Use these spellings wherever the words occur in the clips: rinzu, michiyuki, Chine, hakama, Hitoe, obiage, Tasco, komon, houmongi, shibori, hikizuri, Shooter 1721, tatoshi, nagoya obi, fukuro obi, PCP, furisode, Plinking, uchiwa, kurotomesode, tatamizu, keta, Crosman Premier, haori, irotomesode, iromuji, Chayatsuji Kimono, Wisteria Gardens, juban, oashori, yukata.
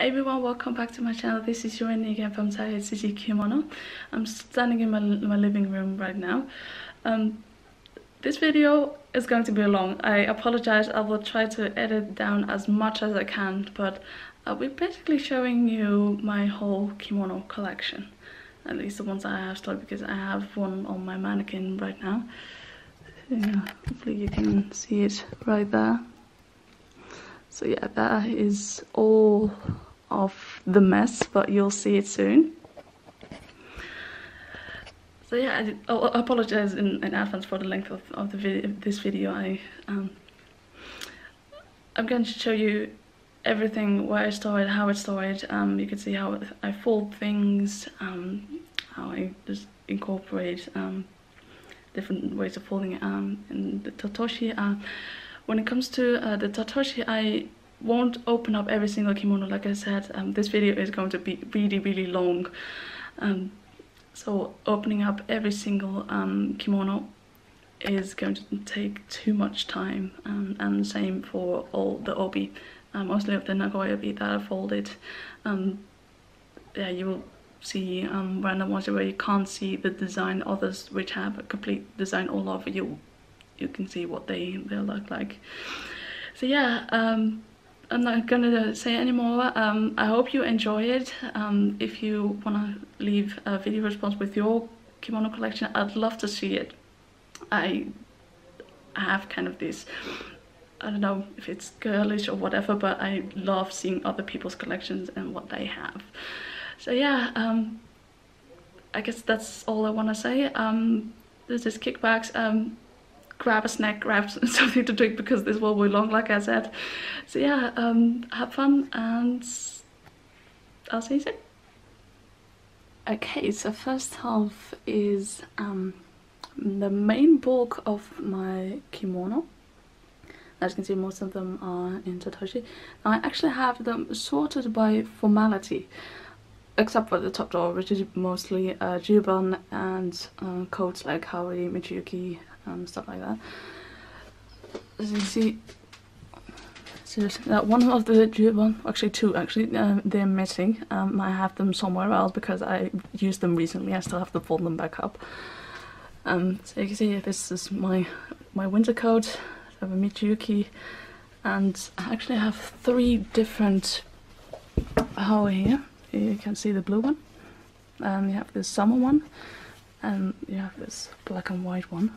Everyone, welcome back to my channel. This is Chine again from Chayatsuji Kimono. I'm standing in my living room right now. This video is going to be long. I apologize. I will try to edit down as much as I can, but we're basically showing you my whole kimono collection, at least the ones I have stored, because I have one on my mannequin right now. Yeah, hopefully you can see it right there. So yeah, that is all of the mess, but you'll see it soon. So yeah, I apologize in advance for the length of this video. I'm going to show you everything, where it's stored, how it's stored. You can see how I fold things, how I just incorporate different ways of folding it in the totoshi. When it comes to the tatoshi, I won't open up every single kimono, like I said. This video is going to be really long, so opening up every single kimono is going to take too much time, and same for all the obi, mostly of the Nagoya obi that I folded. Yeah, you will see random ones where you can't see the design, others which have a complete design all over you. You can see what they look like. So yeah, I'm not gonna say anymore. I hope you enjoy it. If you wanna leave a video response with your kimono collection, I'd love to see it. I have kind of this, I don't know if it's girlish or whatever, but I love seeing other people's collections and what they have. So yeah, I guess that's all I wanna say. This is kickbacks. Grab a snack, grab something to drink, because this will be long, like I said. So yeah, have fun and I'll see you soon. Okay, so first half is the main bulk of my kimono. As you can see, most of them are in tatoshi. I actually have them sorted by formality, except for the top drawer, which is mostly juban and coats like Haori, Michiyuki, stuff like that. As you see, seriously, one of the juban, actually two actually, they're missing. I have them somewhere else because I used them recently. I still have to fold them back up. So you can see this is my winter coat. I have a Michiyuki, and I actually have three different Haori here. You can see the blue one, you have this summer one, and you have this black and white one.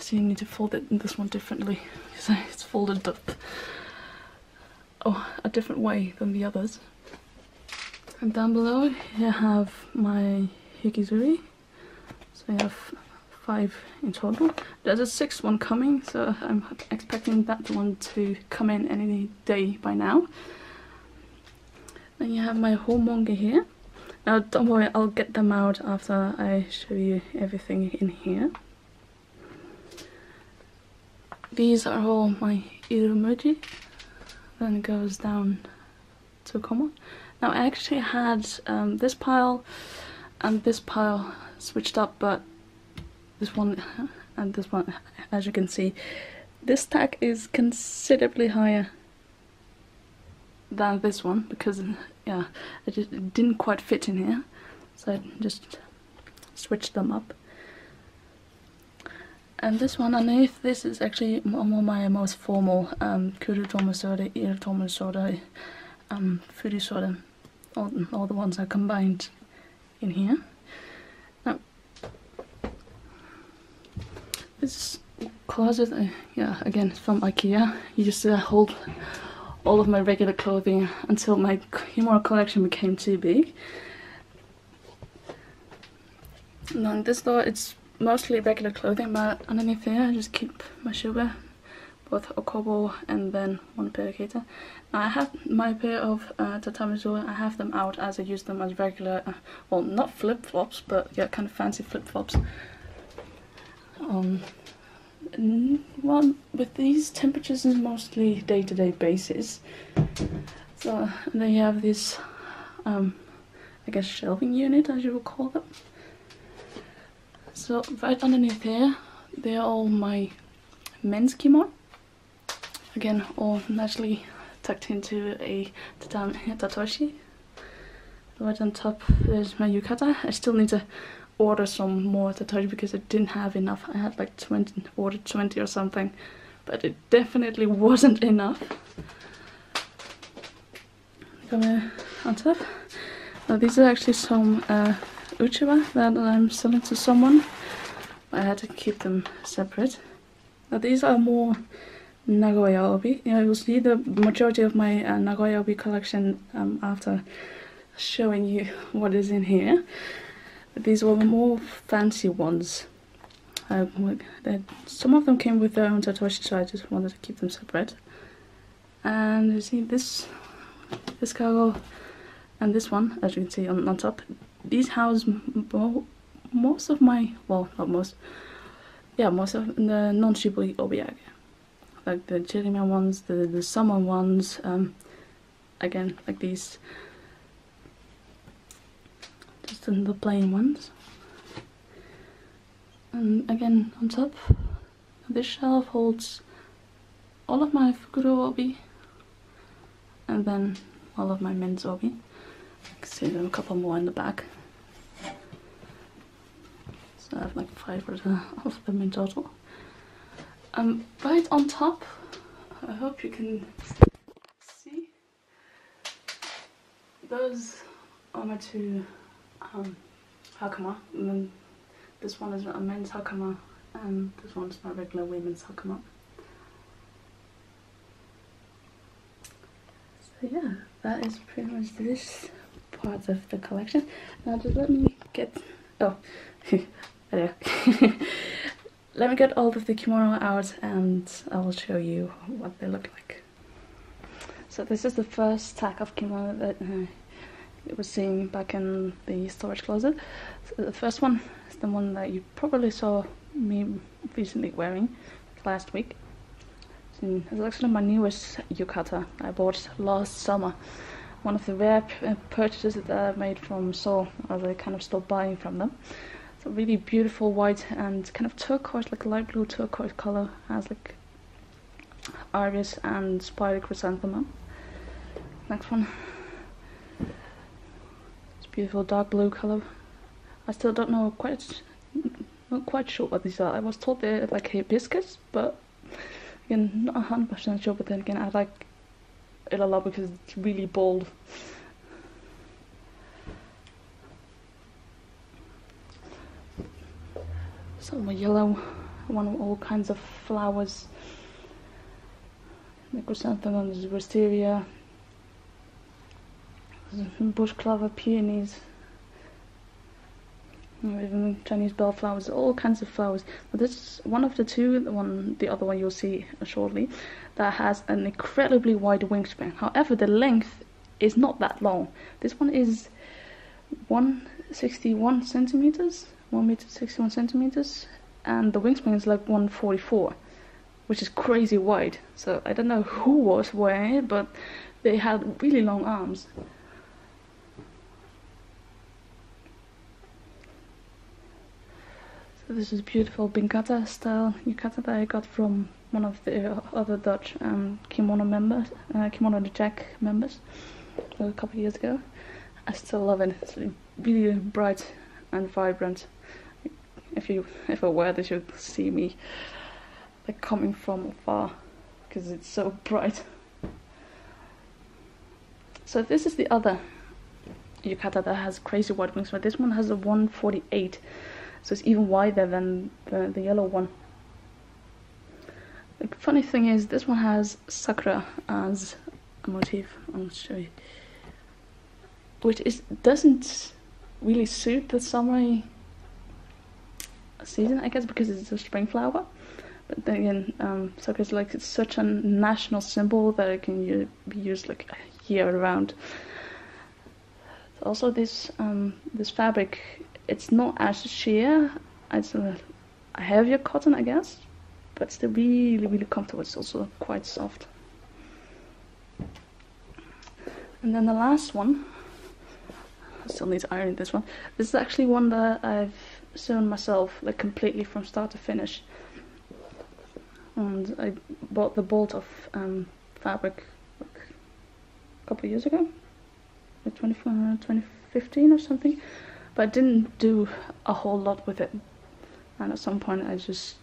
So you need to fold it in this one differently, because it's folded up a different way than the others. And down below you have my hikizuri, so I have five in total. There's a sixth one coming, so I'm expecting that one to come in any day by now. And you have my houmongi here. Now don't worry, I'll get them out after I show you everything in here. These are all my iromuji. Then it goes down to komon. Now I actually had this pile and this pile switched up, but this one and this one, as you can see, this stack is considerably higher than this one, because yeah, it didn't quite fit in here, so I just switched them up. And this one underneath, this is actually my most formal kurotomesode, irotomesode, furisode, all the ones I combined in here. Now this closet, yeah, again from IKEA, you just hold all of my regular clothing until my kimono collection became too big. And on this door, it's mostly regular clothing, but underneath here I just keep my shuba, both okobo and then one pair of keta. Now I have my pair of tatamizu. I have them out as I use them as regular, well, not flip-flops, but yeah, kind of fancy flip-flops. Well, with these temperatures is mostly day-to-day basis. So then you have this, I guess shelving unit, as you would call them. So right underneath here, they're all my men's kimono. Again, all naturally tucked into a tatami tatoshi. Right on top is my yukata. I still need to order some more tatoshi because I didn't have enough. I had like 20, ordered 20 or something, but it definitely wasn't enough. Come on top. Now these are actually some uchiwa that I'm selling to someone. I had to keep them separate. Now these are more Nagoya Obi. You know, you'll see the majority of my Nagoya Obi collection after showing you what is in here. But these were more fancy ones. Some of them came with their own tatoshi, so I just wanted to keep them separate. And you see this cargo and this one, as you can see on top. These house most of my, well, not most, yeah, most of the non-shibu obiage. Like the Chirima ones, the summer ones, again, like these, just the plain ones. And again, on top, this shelf holds all of my fukuro obi, and then all of my men's obi. You can see there are a couple more in the back. So I have like 5 of them in total. Right on top, I hope you can see, those are my two hakama, and then this one is a men's hakama and this one's my regular women's hakama. So yeah, that is pretty much this part of the collection. Now just let me get, oh, there. Let me get all of the kimono out and I will show you what they look like. So this is the first stack of kimono that I was seeing back in the storage closet. So the first one is the one that you probably saw me recently wearing last week. So it's actually my newest yukata I bought last summer. One of the rare purchases that I made from Seoul, as I kind of stopped buying from them. It's a really beautiful white and kind of turquoise, like light blue turquoise color. Has like iris and spider chrysanthemum. Next one, it's a beautiful dark blue color. I still don't know quite, not quite sure what these are. I was told they're like hibiscus, but again, not 100% sure. But then again, I like it a lot because it's really bold. Some yellow, one with all kinds of flowers. The chrysanthemum is wisteria, bush clover, peonies, even Chinese bellflowers, all kinds of flowers. But this one of the two, the other one you'll see shortly, that has an incredibly wide wingspan. However, the length is not that long. This one is 161 centimeters. 1 meter 61 centimeters, and the wingspan is like 144, which is crazy wide. So I don't know who was wearing it, but they had really long arms. So this is beautiful binkata style yukata that I got from one of the other Dutch kimono members, kimono jack members, a couple of years ago. I still love it. It's really bright and vibrant. If I wear this, you'll see me like coming from afar because it's so bright. So this is the other yukata that has crazy wide wings, but this one has a 148, so it's even wider than the yellow one. The funny thing is, this one has sakura as a motif. I'll show you, which is doesn't really suit the summery season, I guess, because it's a spring flower. But then again, sakura is like, it's such a national symbol that it can be used like year round. Also, this this fabric, it's not as sheer. It's a heavier cotton, I guess, but still really, really comfortable. It's also quite soft. And then the last one. I still need to iron this one. This is actually one that I've sewn myself, like completely from start to finish. And I bought the bolt of fabric, like a couple of years ago, like 2015 or something, but I didn't do a whole lot with it. And at some point I just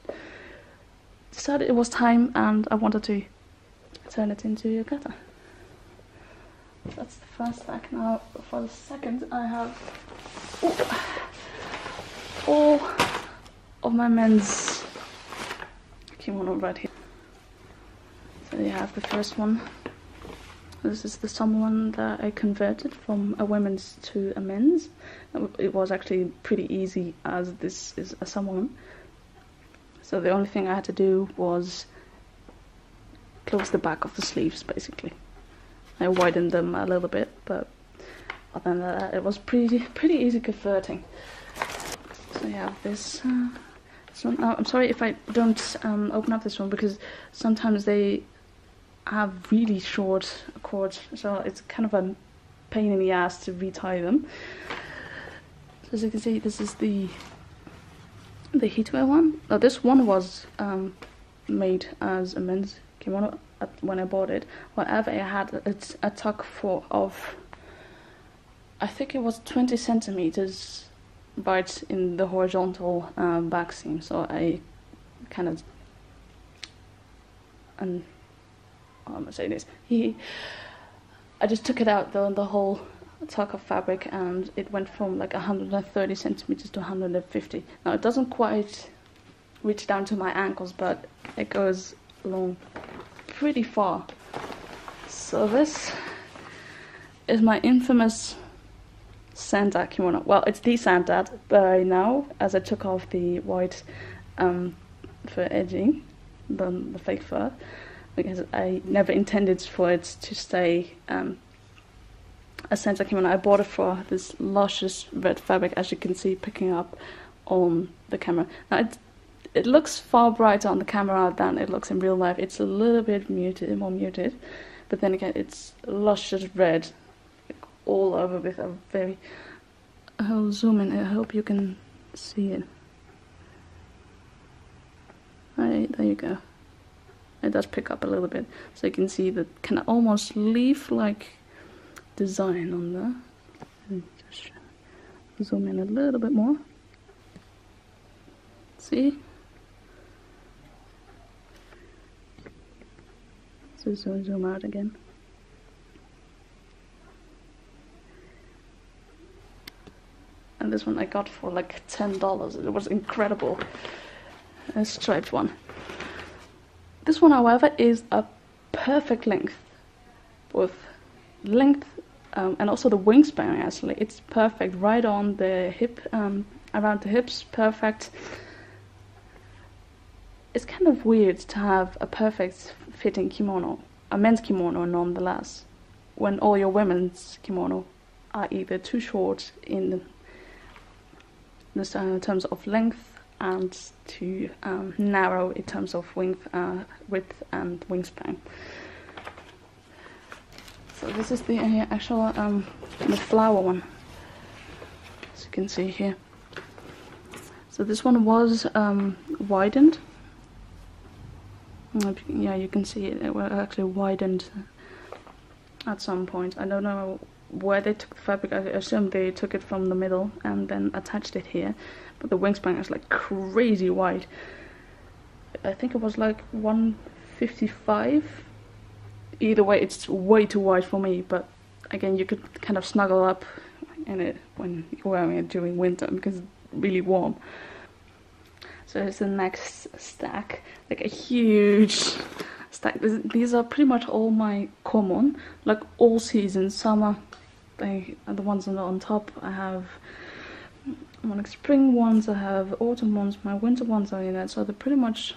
decided it was time and I wanted to turn it into a kata. That's the first stack. Now for the second I have all of my men's kimono right here. So you have the first one. This is the summer one that I converted from a women's to a men's. It was actually pretty easy as this is a summer one. So the only thing I had to do was close the back of the sleeves basically. I widened them a little bit, but other than that it was pretty easy converting. So yeah, this one. I'm sorry if I don't open up this one, because sometimes they have really short cords, so it's kind of a pain in the ass to retie them. So as you can see, this is the heatwear one. Now this one was made as a men's kimono when I bought it. However, I had a tuck of I think it was 20 centimeters right in the horizontal back seam, so I kind of and I'm gonna say this. I just took it out though, the whole tuck of fabric, and it went from like 130 centimeters to 150. Now it doesn't quite reach down to my ankles, but it goes along pretty far. So this is my infamous sandat kimono. Well, it's the sandat by now, as I took off the white fur edging, the fake fur, because I never intended for it to stay a sandat kimono. I bought it for this luscious red fabric, as you can see picking up on the camera. Now it looks far brighter on the camera than it looks in real life. It's a little bit muted, more muted, but then again it's luscious red all over with a very... I'll zoom in, I hope you can see it. Alright, there you go. It does pick up a little bit, so you can see the kind of almost leaf-like design on there. And just zoom in a little bit more. See? So zoom out again. And this one I got for like $10. It was incredible. A striped one. This one, however, is a perfect length, both length and also the wingspan. Actually, it's perfect right on the hip, around the hips, perfect. It's kind of weird to have a perfect fitting kimono, a men's kimono nonetheless, when all your women's kimono are either too short in the terms of length, and too narrow in terms of width and wingspan. So this is the actual the flower one, as you can see here. So this one was widened. Yeah, you can see it was actually widened at some point. I don't know where they took the fabric. I assume they took it from the middle and then attached it here, but the wingspan is like crazy wide. I think it was like 155. Either way, it's way too wide for me, but again, you could kind of snuggle up in it when you're wearing it during winter because it's really warm. So here's the next stack, like a huge stack. These are pretty much all my komon, like all seasons. Summer, they are the ones that are on top. I have like spring ones, I have autumn ones, my winter ones are in that, so they're pretty much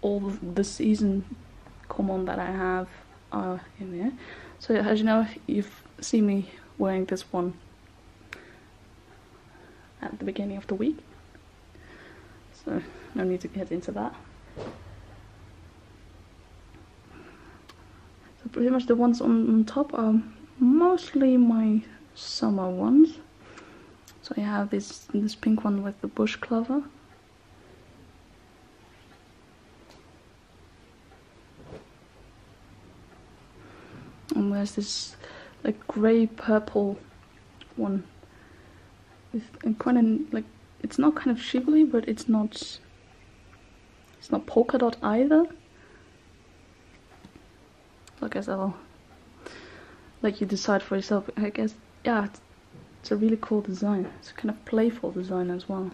all the season komon that I have are in there. So as you know, you've seen me wearing this one at the beginning of the week, so no need to get into that. So pretty much the ones on top are mostly my summer ones. So you have this pink one with the bush clover. And where's this like grey purple one? It's quite an, like, it's not kind of shibori, but it's not polka dot either. I guess I'll let you decide for yourself. I guess, yeah, it's a really cool design. It's a kind of playful design as well.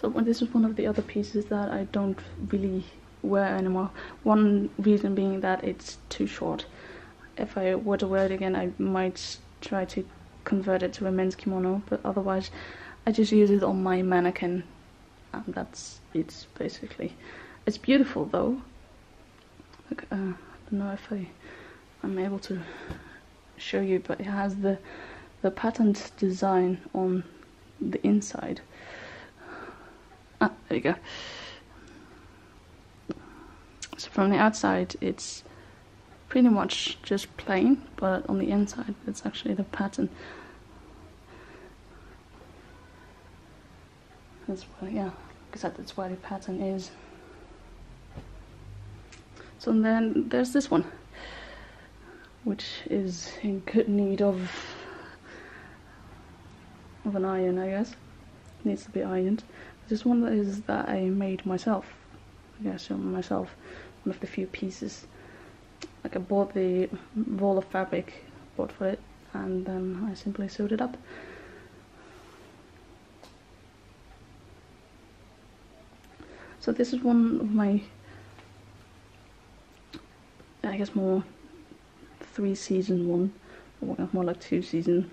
So this is one of the other pieces that I don't really wear anymore. One reason being that it's too short. If I were to wear it again, I might try to convert it to a men's kimono, but otherwise I just use it on my mannequin, and that's it basically. It's beautiful though. Look, I don't know if I'm able to show you, but it has the patterned design on the inside. Ah, there you go. So from the outside it's pretty much just plain, but on the inside it's actually the pattern. That's where, yeah, except that's where the pattern is. So then there's this one, which is in good need of an iron, I guess. It needs to be ironed. This one is that I made myself, I guess, one of the few pieces. Like, I bought the roll of fabric, bought for it, and then I simply sewed it up. So this is one of my, I guess, more 3-season one, or more like 2-season.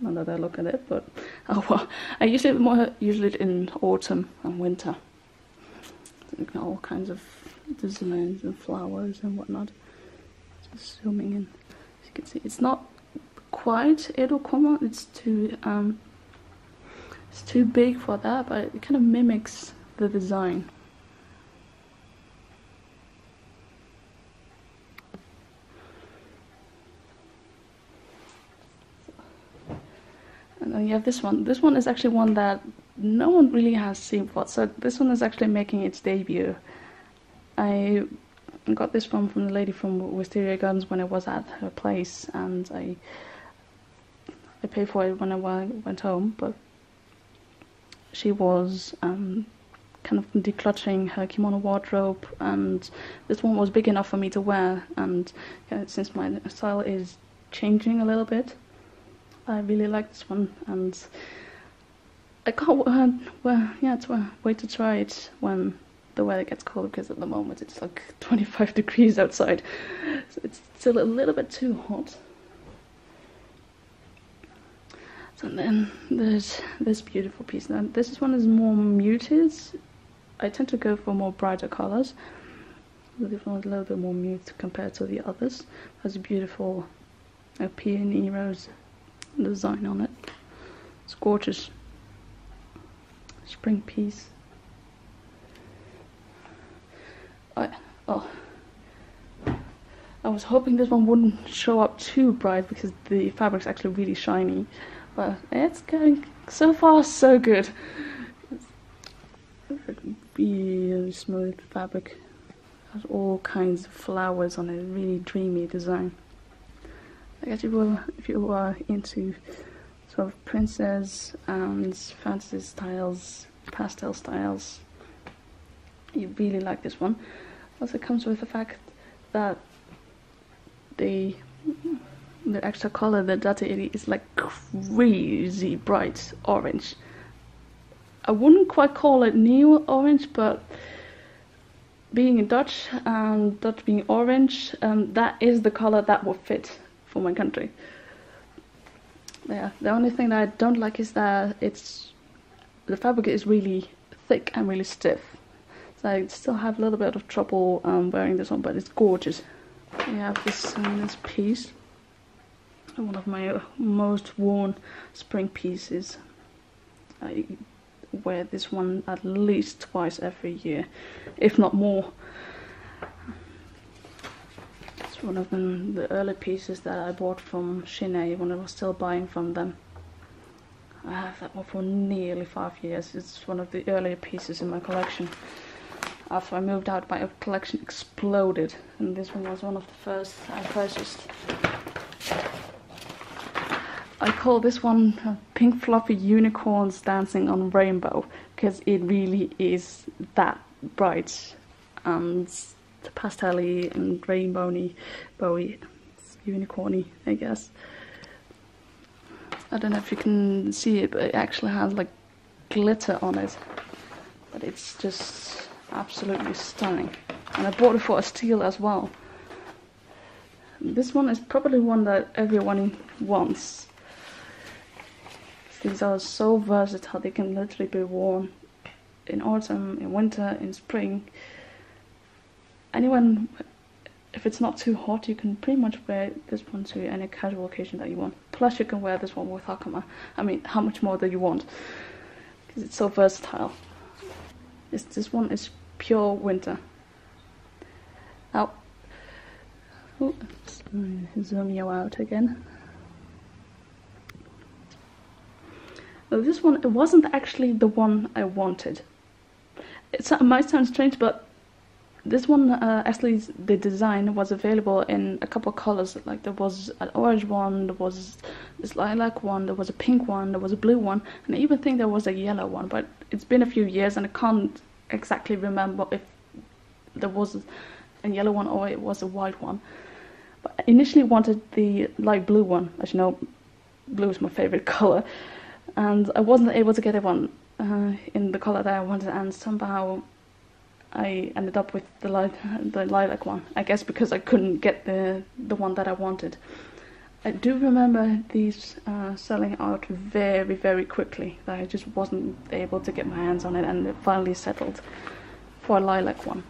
Now that I look at it, but oh well. I use it more usually in autumn and winter. All kinds of designs and flowers and whatnot. Zooming in, as you can see, it's not quite Edo komon. It's too big for that, but it kind of mimics the design. And then you have this one. This one is actually one that no one really has seen before. So this one is actually making its debut. I got this one from the lady from Wisteria Gardens when I was at her place, and I paid for it when I went home, but she was kind of decluttering her kimono wardrobe, and this one was big enough for me to wear, and yeah, since my style is changing a little bit, I really like this one, and I can't wait to try it when the weather gets cold, because at the moment it's like 25 degrees outside, so it's still a little bit too hot. So then there's this beautiful piece. Now this one is more muted. I tend to go for more brighter colors. This one is a little bit more muted compared to the others. It has a beautiful peony rose design on it. It's gorgeous. Spring piece. I was hoping this one wouldn't show up too bright, because the fabric's actually really shiny, but it's going, so far so good. It's really smooth fabric, has all kinds of flowers on it, really dreamy design. I guess if you are into sort of princess and fantasy styles, pastel styles, you really like this one. Also comes with the fact that the extra color, the date-iri, is like crazy bright orange. I wouldn't quite call it neo orange, but being in Dutch and Dutch being orange, that is the color that will fit for my country. Yeah, the only thing that I don't like is that the fabric is really thick and really stiff. I still have a little bit of trouble wearing this one, but it's gorgeous. We have this piece, one of my most worn spring pieces. I wear this one at least twice every year, if not more. This one of them, the early pieces that I bought from Chine when I was still buying from them. I have that one for nearly 5 years. It's one of the earlier pieces in my collection. After I moved out, my collection exploded, and this one was one of the first I purchased. I call this one Pink Fluffy Unicorns Dancing on Rainbow, because it really is that bright and pastel-y and rainbowy, bowy, unicorny, I guess. I don't know if you can see it, but it actually has like glitter on it, but it's just absolutely stunning. And I bought it for a steal as well. This one is probably one that everyone wants. These are so versatile, they can literally be worn in autumn, in winter, in spring. Anyone, if it's not too hot, you can pretty much wear this one to any casual occasion that you want. Plus you can wear this one with hakama. I mean, how much more do you want? Because it's so versatile. This one is pure winter. Now, zoom you out again. Now this one, it wasn't actually the one I wanted. It might sound strange, but this one, actually the design was available in a couple of colors. Like there was an orange one, there was this lilac one, there was a pink one, there was a blue one, and I even think there was a yellow one, but it's been a few years and I can't exactly remember if there was a yellow one or it was a white one. But I initially wanted the light blue one. As you know, blue is my favorite color, and I wasn't able to get one in the color that I wanted, and somehow I ended up with the lilac one, I guess because I couldn't get the one that I wanted. I do remember these selling out very, very quickly, that I just wasn't able to get my hands on it, and it finally settled for a lilac one.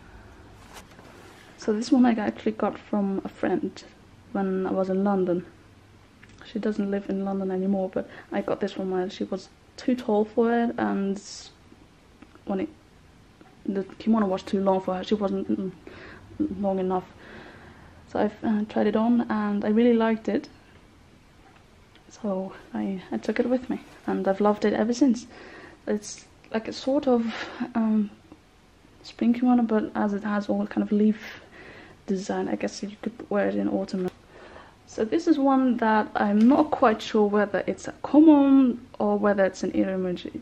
So this one I actually got from a friend when I was in London. She doesn't live in London anymore, but I got this from her. She was too tall for it, and when the kimono was too long for her, she wasn't long enough. So I've tried it on and I really liked it, so I took it with me, and I've loved it ever since. It's like a sort of spring kimono, but as it has all kind of leaf design, I guess you could wear it in autumn. So this is one that I'm not quite sure whether it's a komon or whether it's an iromuji.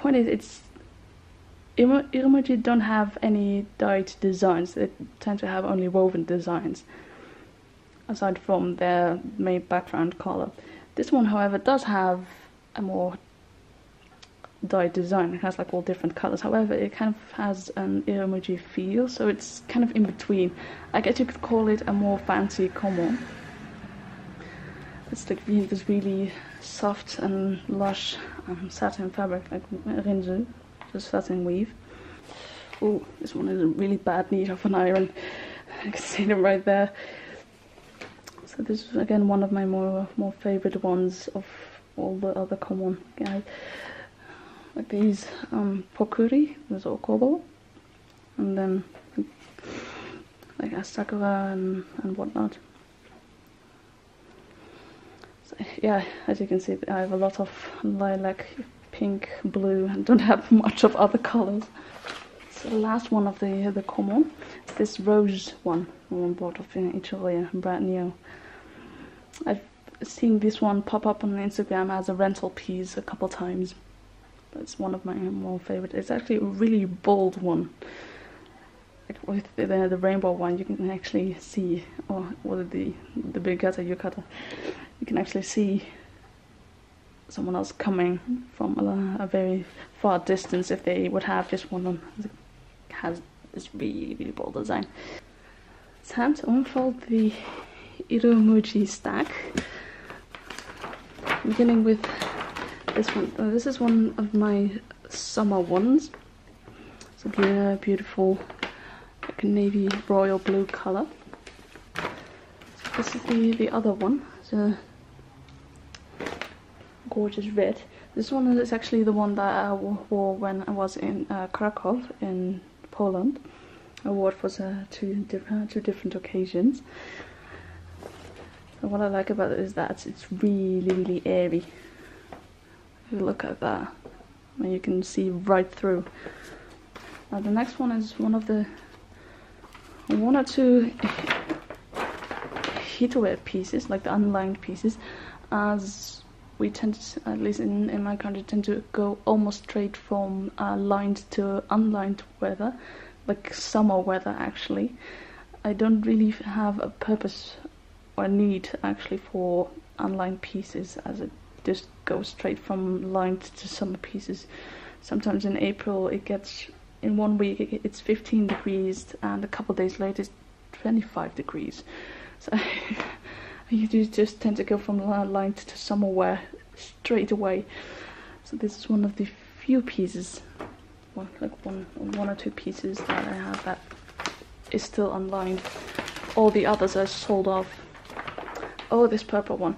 Point is, it's iromuji don't have any dyed designs. They tend to have only woven designs, aside from their main background color. This one, however, does have a more dyed design. It has like all different colors. However, it kind of has an iromuji feel, so it's kind of in between. I guess you could call it a more fancy komon. It's like this really soft and lush satin fabric, like rinzu. Just satin weave. Oh, this one is a really bad need of an iron. I can see them right there. So this is again one of my more favorite ones of all the other common guys. Like these pokuri, there's okobo, and then like asakura and whatnot. So yeah, as you can see, I have a lot of lilac, pink, blue, and don't have much of other colors. So the last one of the komon is this rose one, the one bought off in Italy, brand new. I've seen this one pop up on Instagram as a rental piece a couple times. That's one of my more favorite. It's actually a really bold one. Like with the rainbow one, you can actually see, or the big yukata, you can actually see someone else coming from a very far distance if they would have just one on. It has this really, really bold design. It's time to unfold the iromuji stack, beginning with this one. This is one of my summer ones. It's a beautiful like navy royal blue color. This is the other one. It's a gorgeous red. This one is actually the one that I wore when I was in Krakow in Poland. award for two different occasions. And what I like about it is that it's really airy. If you look at that, and you can see right through. Now the next one is one of the one or two heatware pieces, like the unlined pieces, as we tend to, at least in my country, tend to go almost straight from lined to unlined weather, like summer weather actually. I don't really have a purpose or need actually for unlined pieces, as it just goes straight from lined to summer pieces. Sometimes in April it gets, in 1 week it's 15 degrees and a couple of days later it's 25 degrees. So you just tend to go from lined to summer wear straight away. So this is one of the few pieces, well, like one or two pieces that I have that is still unlined. All the others are sold off. Oh, this purple one.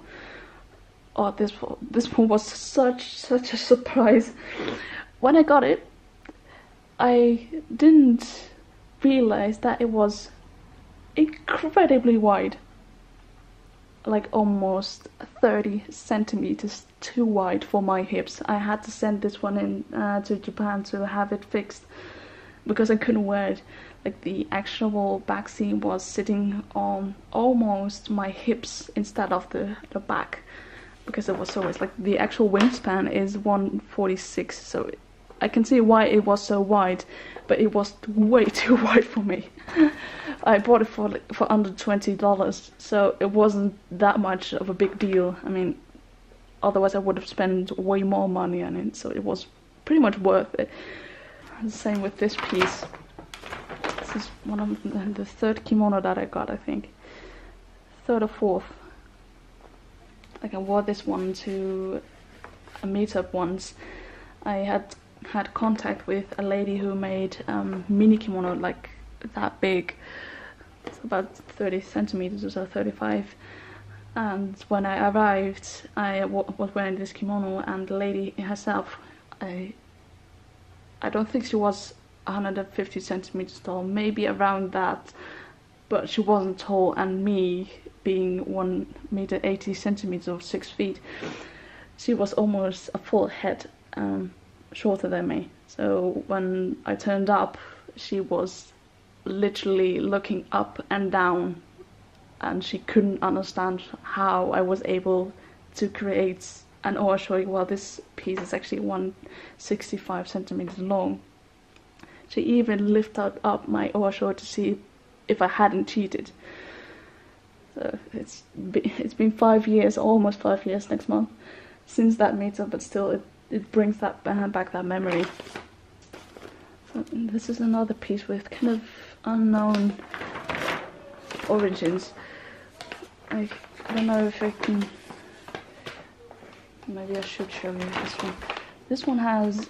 Oh, this one was such a surprise. When I got it, I didn't realize that it was incredibly wide, like almost 30 centimeters too wide for my hips. I had to send this one in to Japan to have it fixed because I couldn't wear it. Like the actual back seam was sitting on almost my hips instead of the back, because it was so wide. Like the actual wingspan is 146, so I can see why it was so wide, but it was way too wide for me. I bought it for like, for under $20, so it wasn't that much of a big deal. I mean, otherwise I would have spent way more money on it, so it was pretty much worth it. And the same with this piece. This is one of the third kimono that I got, I think. Third or fourth. Like I wore this one to a meetup once. I had contact with a lady who made mini kimono like that big. It's about 30 centimeters or so, 35. And when I arrived, I was wearing this kimono, and the lady herself, I don't think she was 150 centimeters tall, maybe around that, but she wasn't tall, and me being 1 meter 80 centimeters or 6 feet, she was almost a full head shorter than me. So when I turned up, she was literally looking up and down, and she couldn't understand how I was able to create an oashori. Well, this piece is actually 165 centimeters long. She even lifted up my oashori to see if I hadn't cheated. So it's been 5 years, almost 5 years next month, since that meetup, but still it brings that back that memory. So this is another piece with kind of unknown origins. I don't know if I can. Maybe I should show you this one. This one has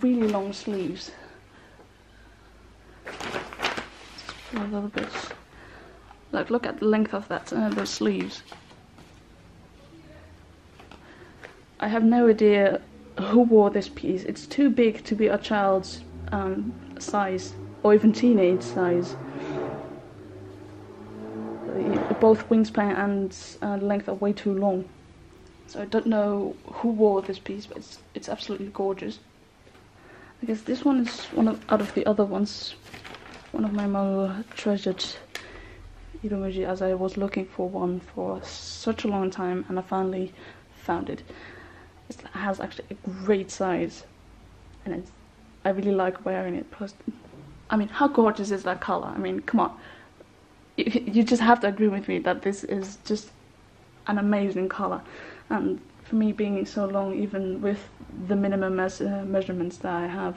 really long sleeves. Just a little bit. Like, look at the length of that those sleeves. I have no idea who wore this piece. It's too big to be a child's size, or even teenage size. Both wingspan and length are way too long. So I don't know who wore this piece, but it's absolutely gorgeous. I guess this one is out of the other ones, one of my more treasured iromuji, as I was looking for one for such a long time, and I finally found it. It has actually a great size, and I really like wearing it. Plus, I mean, how gorgeous is that color? I mean, come on, you just have to agree with me that this is just an amazing color. And for me, being so long, even with the minimum measurements that I have,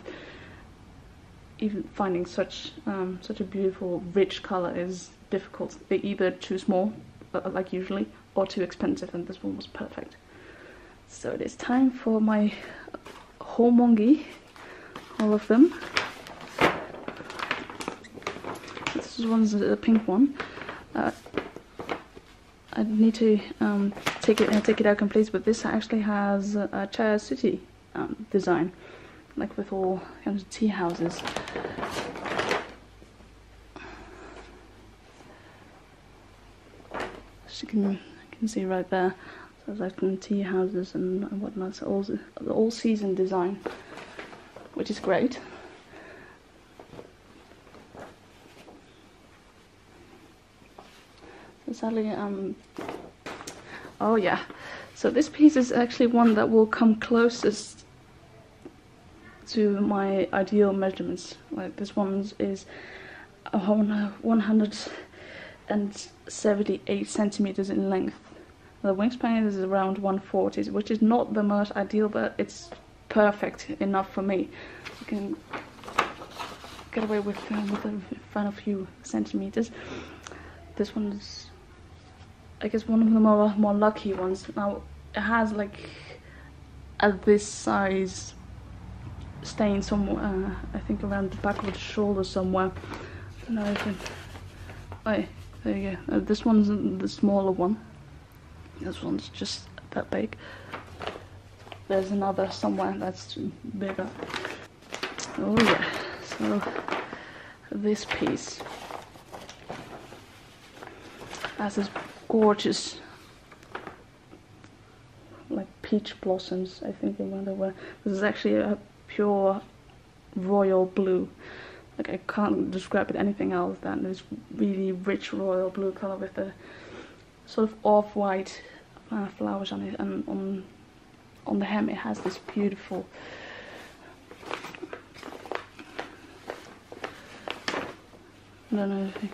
even finding such a beautiful, rich color is difficult. They either too small, like usually, or too expensive, and this one was perfect. So it is time for my houmongi, all of them. This one's a pink one. I need to take it out complete, but this actually has a Chayatsuji design. like with all kinds of tea houses. As you can see right there, so there's like tea houses and whatnot. So the all-season design, which is great. So sadly, oh yeah. So this piece is actually one that will come closest to my ideal measurements. Like this one is 178 centimeters in length. The wingspan is around 140, which is not the most ideal, but it's perfect enough for me. You can get away with a final few centimeters. This one is, I guess, one of the more lucky ones. Now it has like a this size stain somewhere, I think around the back of the shoulder somewhere. Now I can, oh, there you go. This one's the smaller one. This one's just that big. There's another somewhere that's bigger. Oh yeah. So this piece has this gorgeous like peach blossoms, I think, when they were. This is actually a pure royal blue. Like I can't describe it anything else than this really rich royal blue color with the sort of off-white flowers on it, and on the hem it has this beautiful I don't know if you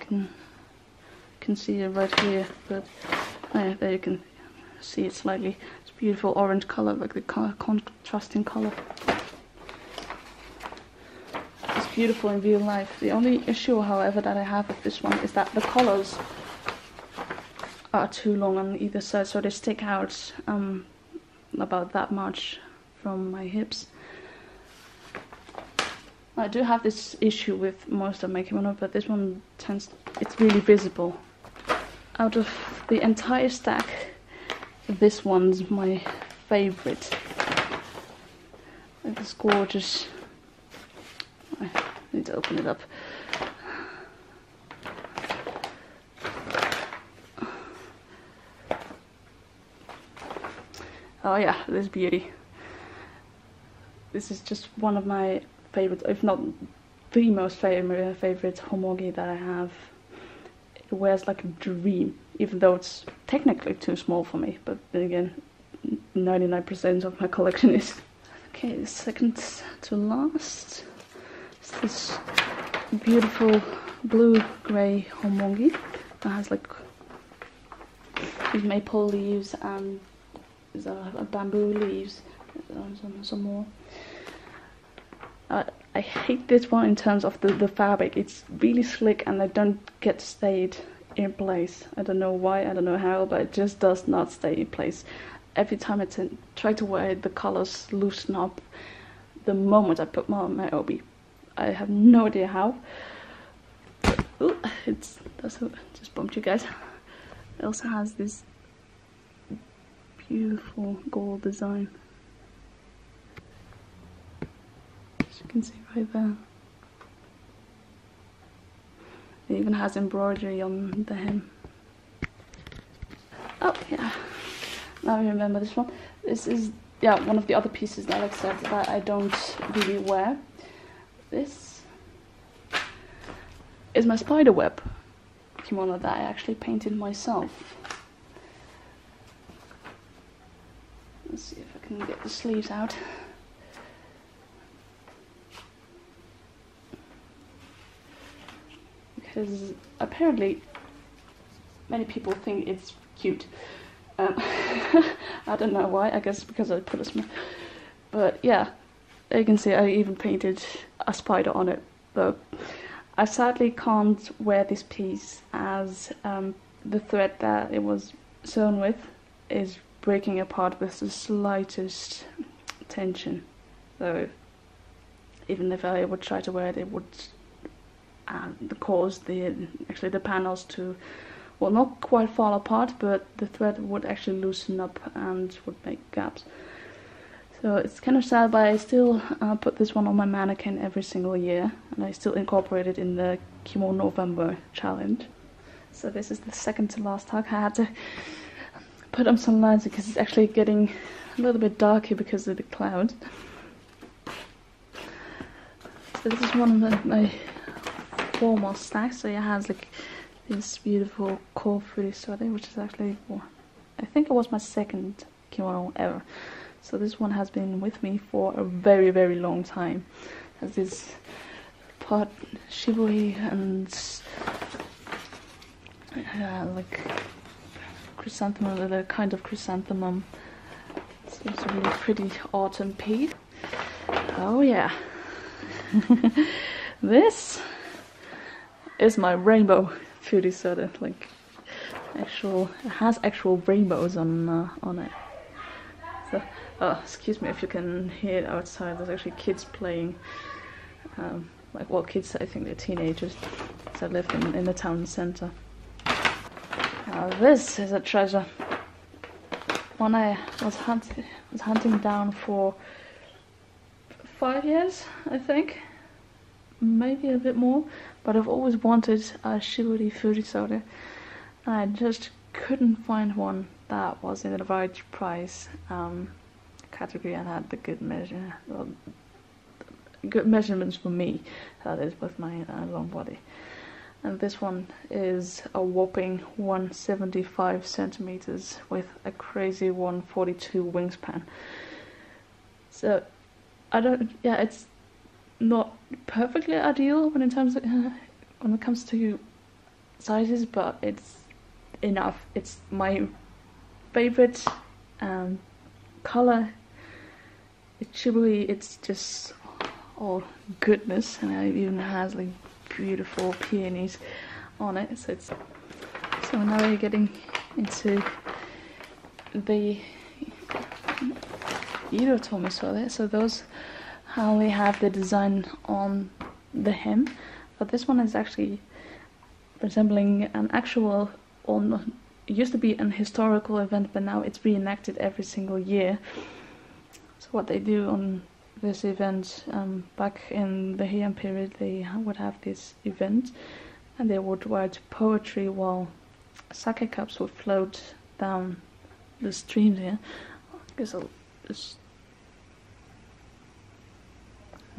can see it right here, but yeah, there you can see it slightly. It's beautiful orange color, like the contrasting color. It's beautiful in real life. The only issue, however, that I have with this one is that the collars are too long on either side, so they stick out about that much from my hips. I do have this issue with most of my kimono, but this one it's really visible. Out of the entire stack, this one's my favorite. It's gorgeous. I need to open it up. Oh yeah, this beauty. This is just one of my favorite, if not the most favorite houmongi that I have. It wears like a dream, even though it's technically too small for me, but then again, 99% of my collection is. Okay, second to last is this beautiful blue-grey houmongi that has like these maple leaves and bamboo leaves, some more. I hate this one in terms of the fabric. It's really slick and I don't get stayed in place. I don't know why, I don't know how, but it just does not stay in place. Every time I try to wear it, the colors loosen up the moment I put on my obi. I have no idea how. Ooh, that's what just bumped you guys. It also has this beautiful gold design, as you can see right there. It even has embroidery on the hem. Oh yeah, now I remember this one. This is, yeah, one of the other pieces that I said that I don't really wear. This is my spiderweb kimono that I actually painted myself. Let's see if I can get the sleeves out. Because apparently many people think it's cute. I don't know why, I guess because I put a smile. But yeah, you can see I even painted a spider on it. But I sadly can't wear this piece as the thread that it was sewn with is breaking apart with the slightest tension, so even if I would try to wear it, it would cause the panels to, well, not quite fall apart, but the thread would actually loosen up and would make gaps. So So it's kind of sad, but I still put this one on my mannequin every single year, and I still incorporate it in the Kimono November challenge. So this is the second to last hug. I had to put on some lights because it's actually getting a little bit dark here because of the clouds. So this is one of my formal snacks. So it has like this beautiful kurotomesode, which is actually, well, I think it was my second kimono ever. So this one has been with me for a very, very long time. It has this part shibori and like chrysanthemum, a kind of chrysanthemum. So it's a really pretty autumn piece. Oh yeah. This is my rainbow foodie soda, like actual, it has actual rainbows on it. So, oh, excuse me if you can hear it outside, there's actually kids playing, like, well, kids, I think they're teenagers, so I live in the town centre. Now this is a treasure, one I was hunting down for 5 years, I think, maybe a bit more, but I've always wanted a shibori furisode, and I just couldn't find one that was in the right price category and had the good measure, well, good measurements for me, that is, with my long body. And this one is a whopping 175 centimeters with a crazy 142 wingspan. So I don't, yeah, it's not perfectly ideal when it comes to sizes, but it's enough. It's my favorite color. It's shibori. It's just all goodness, and it even has like beautiful peonies on it. So it's, so now we're getting into the irotomesode. So those, how they have the design on the hem, but this one is actually resembling an actual, on, it used to be an historical event, but now it's reenacted every single year. So what they do on this event, back in the Heian period, they would have this event and they would write poetry while sake cups would float down the stream here. I guess I'll just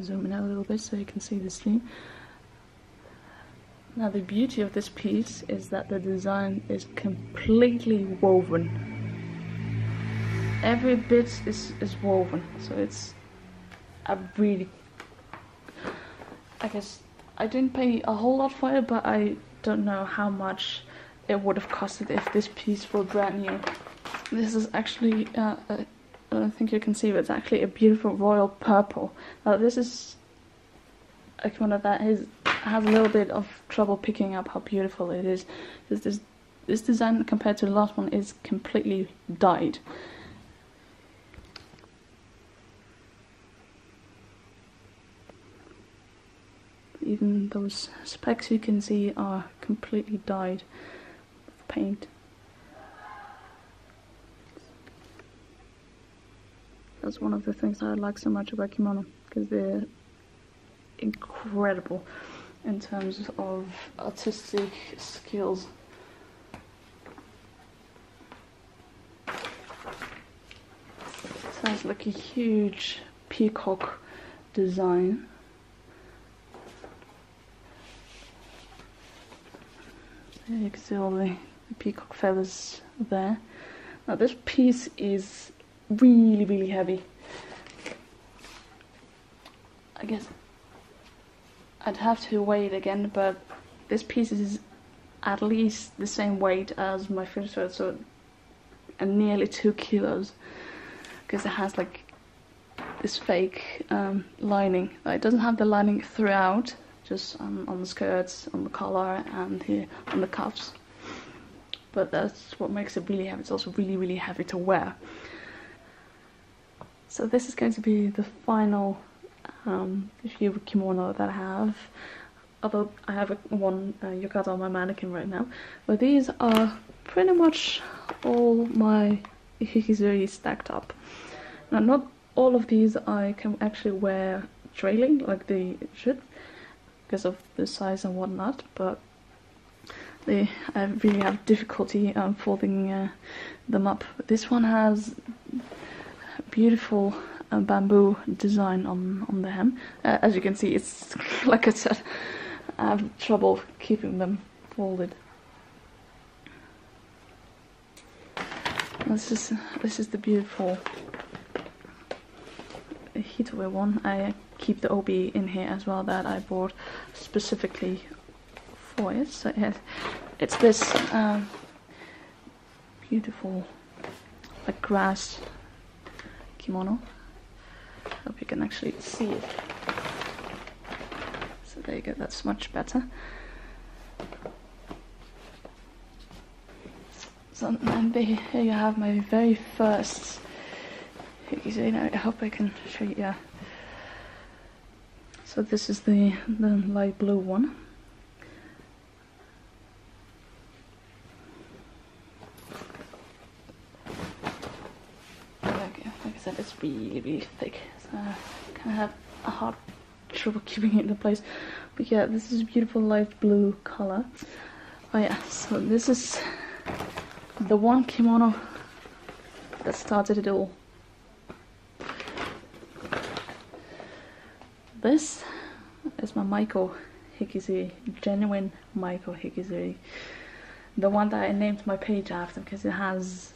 zoom in out a little bit so you can see the stream. Now the beauty of this piece is that the design is completely woven. Every bit is woven, so it's a really, I guess I didn't pay a whole lot for it, but I don't know how much it would have costed if this piece were brand new. This is actually, I don't think you can see, but it's actually a beautiful royal purple. Now this is a kimono that is, has a little bit of trouble picking up how beautiful it is. This design compared to the last one is completely dyed. Even those specks you can see are completely dyed with paint. That's one of the things that I like so much about kimono, because they're incredible in terms of artistic skills. Sounds like a huge peacock design. So you can see all the peacock feathers there. Now this piece is really, really heavy. I guess I'd have to weigh it again, but this piece is at least the same weight as my first one, so nearly 2 kilos, because it has like this fake lining. It doesn't have the lining throughout, just on the skirts, on the collar, and here on the cuffs. But that's what makes it really heavy. It's also really, really heavy to wear. So this is going to be the final few kimono that I have, although I have one yukata on my mannequin right now, but these are pretty much all my hikizuri stacked up. Now, not all of these I can actually wear trailing like they should because of the size and whatnot, but I really have difficulty folding them up. This one has beautiful bamboo design on the hem. As you can see, it's like I said, I have trouble keeping them folded. This is the beautiful Hitoe one. I keep the obi in here as well that I bought specifically for it. So it's this beautiful like grass kimono. Hope you can actually see it. So there you go, that's much better. So and here you have my very first hikizuri. I hope I can show you. Yeah. So this is the light blue one. Like I said, it's really, really thick. So I kind of have a hard trouble keeping it in place. But yeah, this is a beautiful light blue color. Oh yeah, so this is the one kimono that started it all. This is my Maiko hikizuri, genuine Maiko hikizuri, the one that I named my page after because it has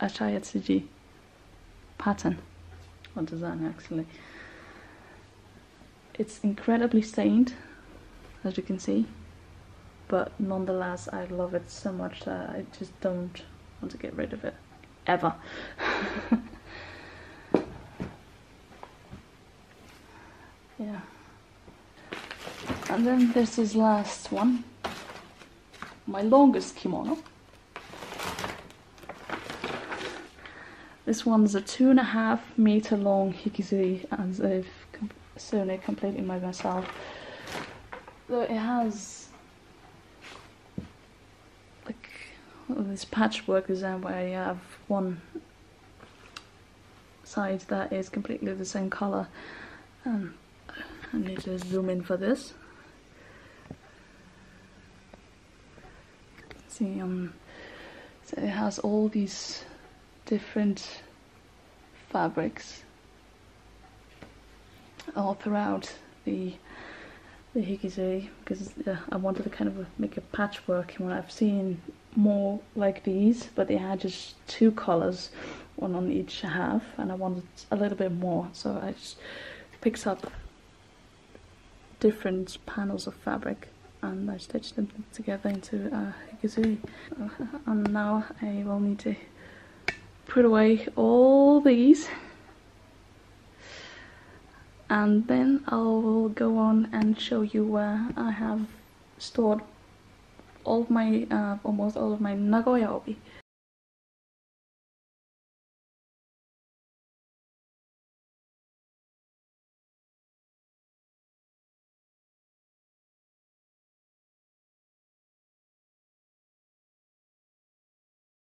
a Chayatsuji pattern or design actually. It's incredibly stained, as you can see. But nonetheless, I love it so much that I just don't want to get rid of it, ever. Yeah. And then this is last one, my longest kimono. This one's a 2.5 meter long hikizuri, as I've certainly completed by myself. So it has this patchwork design where you have one side that is completely the same color. I need to zoom in for this. See, so it has all these different fabrics all throughout the hikizuri, because I wanted to kind of make a patchwork. And what I've seen more like these, but they had just two colors, one on each half, and I wanted a little bit more, so I just picked up different panels of fabric and I stitched them together into a hikizuri. And now I will need to put away all these, and then I'll go on and show you where I have stored all of my almost all of my Nagoya obi.